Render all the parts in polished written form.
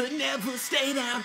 could never stay down.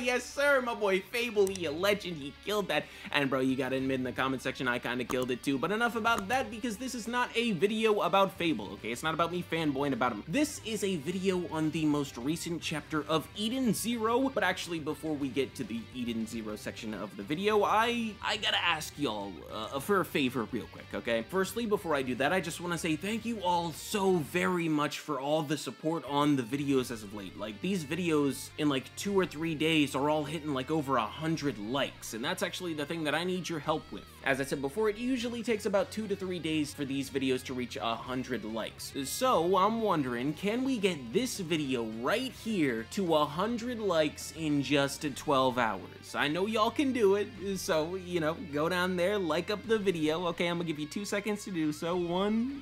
Yes, sir, my boy Fable, he a legend, he killed that. And bro, you gotta admit in the comment section, I kinda killed it too. But enough about that, because this is not a video about Fable, okay? It's not about me fanboying about him. This is a video on the most recent chapter of Edens Zero. But actually, before we get to the Edens Zero section of the video, I gotta ask y'all for a favor real quick, okay? Firstly, before I do that, I just wanna say thank you all so very much for all the support on the videos as of late. Like, these videos in like 2 or 3 days are all hitting like over 100 likes, and that's actually the thing that I need your help with. As I said before, it usually takes about 2 to 3 days for these videos to reach 100 likes. So I'm wondering, can we get this video right here to 100 likes in just 12 hours? I know y'all can do it, so, you know, go down there, like up the video. Okay, I'm gonna give you 2 seconds to do so. 1,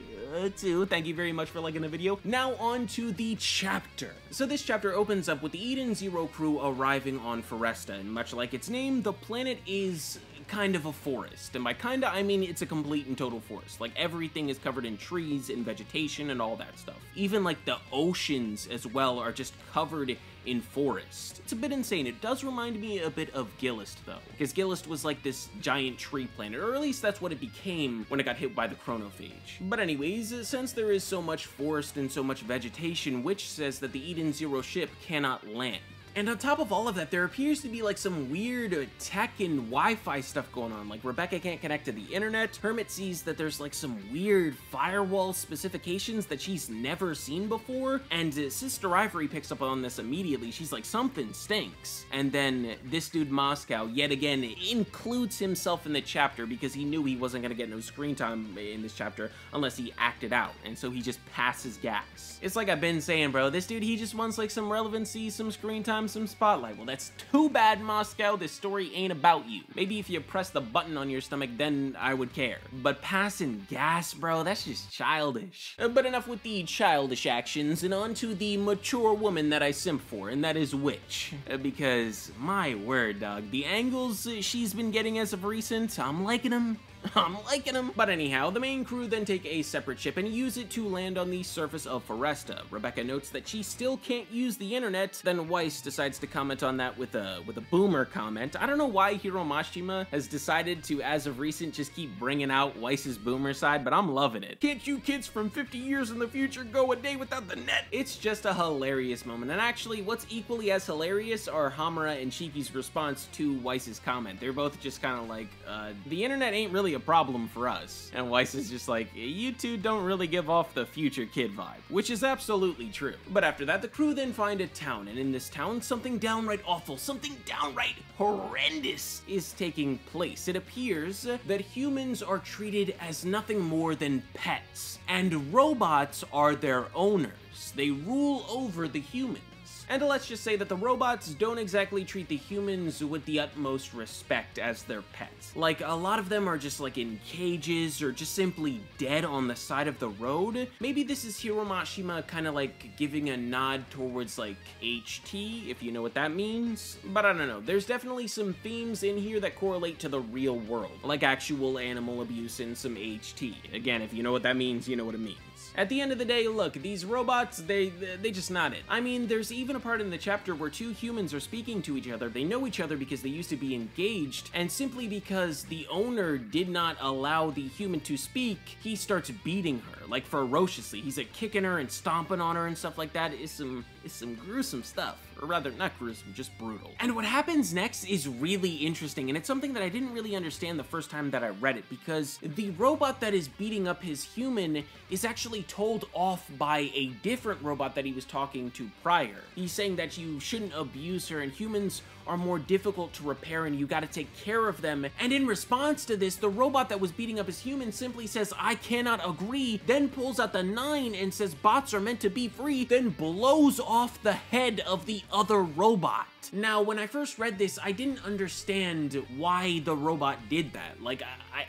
2, thank you very much for liking the video. Now on to the chapter. So this chapter opens up with the Edens Zero crew arriving on Foresta, and much like its name, the planet is kind of a forest. And by kinda, I mean it's a complete and total forest. Like, everything is covered in trees and vegetation and all that stuff. Even like the oceans as well are just covered in forest. It's a bit insane. It does remind me a bit of Gillist though, because Gillist was like this giant tree planet, or at least that's what it became when it got hit by the Chronophage. But anyways, since there is so much forest and so much vegetation, which says that the Edens Zero ship cannot land. And on top of all of that, there appears to be like some weird tech and Wi-Fi stuff going on. Like, Rebecca can't connect to the internet. Hermit sees that there's like some weird firewall specifications that she's never seen before. And Sister Ivory picks up on this immediately. She's like, something stinks. And then this dude Moscow, yet again, includes himself in the chapter because he knew he wasn't gonna get no screen time in this chapter unless he acted out. And so he just passes gas. It's like I've been saying, bro, this dude, he just wants like some relevancy, some screen time, some spotlight. Well, that's too bad, Moscow. This story ain't about you. Maybe if you press the button on your stomach, then I would care. But passing gas, bro, that's just childish. But enough with the childish actions, and on to the mature woman that I simp for, and that is Witch. Because, my word, dog, the angles she's been getting as of recent, I'm liking them. But anyhow, the main crew then take a separate ship and use it to land on the surface of Foresta. Rebecca notes that she still can't use the internet, then Weiss decides to comment on that with a boomer comment. I don't know why Hiro Mashima has decided to, as of recent, just keep bringing out Weiss's boomer side, but I'm loving it. Can't you kids from 50 years in the future go a day without the net? It's just a hilarious moment, and actually, what's equally as hilarious are Hamura and Shiki's response to Weiss's comment. They're both just kind of like, the internet ain't really a problem for us. And Weiss is just like, you two don't really give off the future kid vibe, which is absolutely true. But after that, the crew then find a town, and in this town, something downright awful, something downright horrendous is taking place. It appears that humans are treated as nothing more than pets, and robots are their owners. They rule over the humans. And let's just say that the robots don't exactly treat the humans with the utmost respect as their pets. Like, a lot of them are just like in cages or just simply dead on the side of the road. Maybe this is Hiro Mashima kind of like giving a nod towards like HT, if you know what that means. But I don't know, there's definitely some themes in here that correlate to the real world, like actual animal abuse and some HT. Again, if you know what that means, you know what it means. At the end of the day, look, these robots, they just not it. I mean, there's even a part in the chapter where two humans are speaking to each other. They know each other because they used to be engaged, and simply because the owner did not allow the human to speak, he starts beating her, like ferociously. He's like kicking her and stomping on her and stuff like that. It's some gruesome stuff. Or rather, not gruesome, just brutal. And what happens next is really interesting, and it's something that I didn't really understand the first time that I read it, because the robot that is beating up his human is actually told off by a different robot that he was talking to prior. He's saying that you shouldn't abuse her, and humans are more difficult to repair, and you gotta take care of them. And in response to this, the robot that was beating up his human simply says, I cannot agree, then pulls out the 9 and says bots are meant to be free, then blows off the head of the other robot. Now, when I first read this, I didn't understand why the robot did that. Like,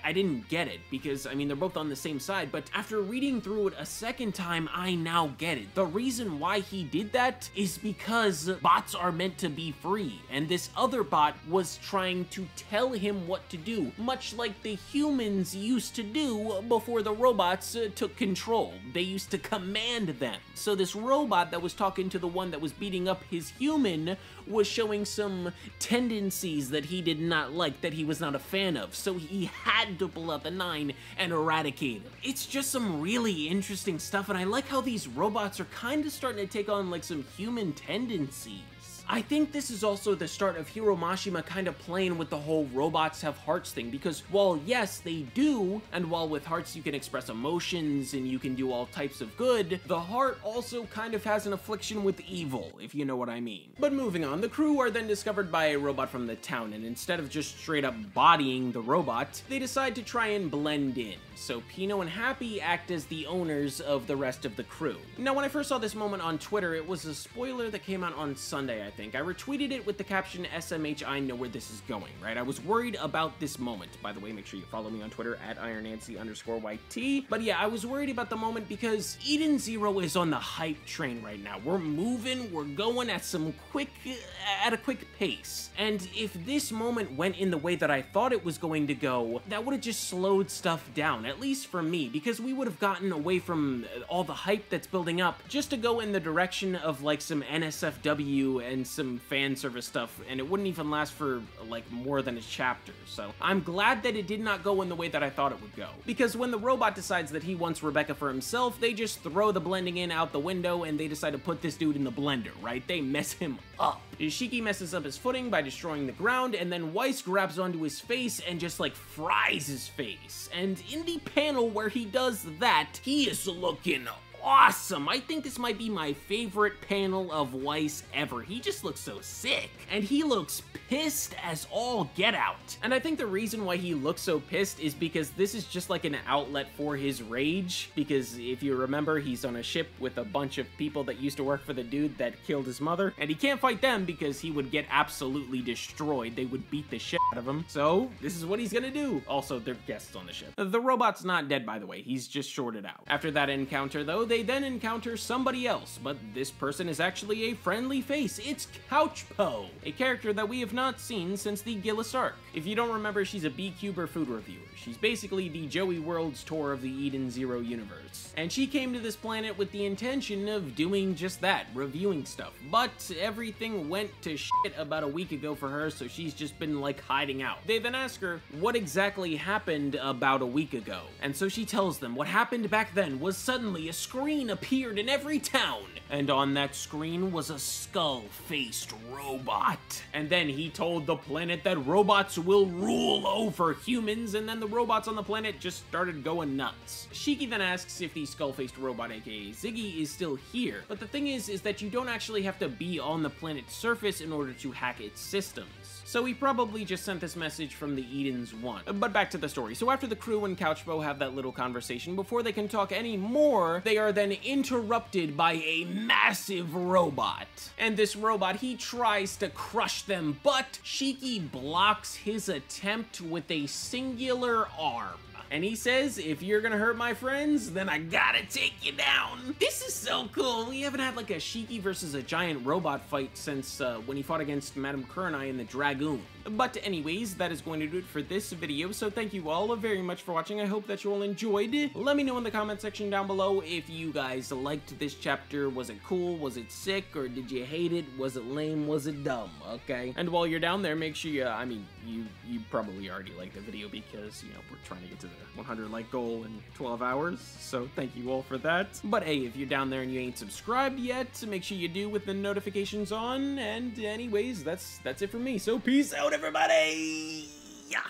I didn't get it, because, I mean, they're both on the same side, but after reading through it a second time, I now get it. The reason why he did that is because bots are meant to be free, and this other bot was trying to tell him what to do, much like the humans used to do before the robots took control. They used to command them. So this robot that was talking to the one that was beating up his human was showing some tendencies that he did not like, that he was not a fan of, so he had to pull out the 9 and eradicate him. It's just some really interesting stuff, and I like how these robots are kind of starting to take on like some human tendencies. I think this is also the start of Hiro Mashima kind of playing with the whole robots have hearts thing, because while yes, they do, and while with hearts you can express emotions and you can do all types of good, the heart also kind of has an affliction with evil, if you know what I mean. But moving on, the crew are then discovered by a robot from the town, and instead of just straight up bodying the robot, they decide to try and blend in. So Pino and Happy act as the owners of the rest of the crew. Now, when I first saw this moment on Twitter, it was a spoiler that came out on Sunday, I think. I retweeted it with the caption, SMH, I know where this is going, right? I was worried about this moment. By the way, make sure you follow me on Twitter at IronNancy_YT. But yeah, I was worried about the moment because Edens Zero is on the hype train right now. We're moving, we're going at a quick pace. And if this moment went in the way that I thought it was going to go, that would have just slowed stuff down, at least for me, because we would have gotten away from all the hype that's building up just to go in the direction of like some NSFW and some fan service stuff, and it wouldn't even last for like more than a chapter. So I'm glad that it did not go in the way that I thought it would go, because when the robot decides that he wants Rebecca for himself, they just throw the blending in out the window and they decide to put this dude in the blender, right? They mess him up. Shiki messes up his footing by destroying the ground, and then Weiss grabs onto his face and just like fries his face. And in the panel where he does that, he is looking up awesome. I think this might be my favorite panel of Weiss ever. He just looks so sick, and he looks pissed as all get out. And I think the reason why he looks so pissed is because this is just like an outlet for his rage, because if you remember, he's on a ship with a bunch of people that used to work for the dude that killed his mother, and he can't fight them because he would get absolutely destroyed. They would beat the shit out of him. So this is what he's gonna do. Also, they're guests on the ship. The robot's not dead, by the way. He's just shorted out. After that encounter, though, they then encounter somebody else, but this person is actually a friendly face. It's Couchpo, a character that we have not seen since the Gillist arc. If you don't remember, she's a BQber food reviewer. She's basically the Joey World's tour of the Edens Zero universe. And she came to this planet with the intention of doing just that, reviewing stuff. But everything went to shit about a week ago for her, so she's just been like hiding out. They then ask her what exactly happened about a week ago. And so she tells them what happened back then was suddenly a screen appeared in every town, and on that screen was a skull-faced robot. And then he told the planet that robots will rule over humans, and then the robots on the planet just started going nuts. Shiki then asks if the skull-faced robot, aka Ziggy, is still here, but the thing is that you don't actually have to be on the planet's surface in order to hack its systems. So he probably just sent this message from the Edens One. But back to the story. So after the crew and Couchpo have that little conversation, before they can talk any more, they are then interrupted by a massive robot. And this robot, he tries to crush them, but Shiki blocks his attempt with a singular arm. And he says, if you're gonna hurt my friends, then I gotta take you down. This is so cool. We haven't had like a Shiki versus a giant robot fight since when he fought against Madame Kuranai and the Dragoon. But anyways, that is going to do it for this video. So thank you all very much for watching. I hope that you all enjoyed. Let me know in the comment section down below if you guys liked this chapter. Was it cool? Was it sick? Or did you hate it? Was it lame? Was it dumb? Okay. And while you're down there, make sure you, I mean, you probably already liked the video because, you know, we're trying to get to the 100 like goal in 12 hours. So thank you all for that. But hey, if you're down there and you ain't subscribed yet, make sure you do with the notifications on. And anyways, that's it for me. So peace out, everybody. Yeah.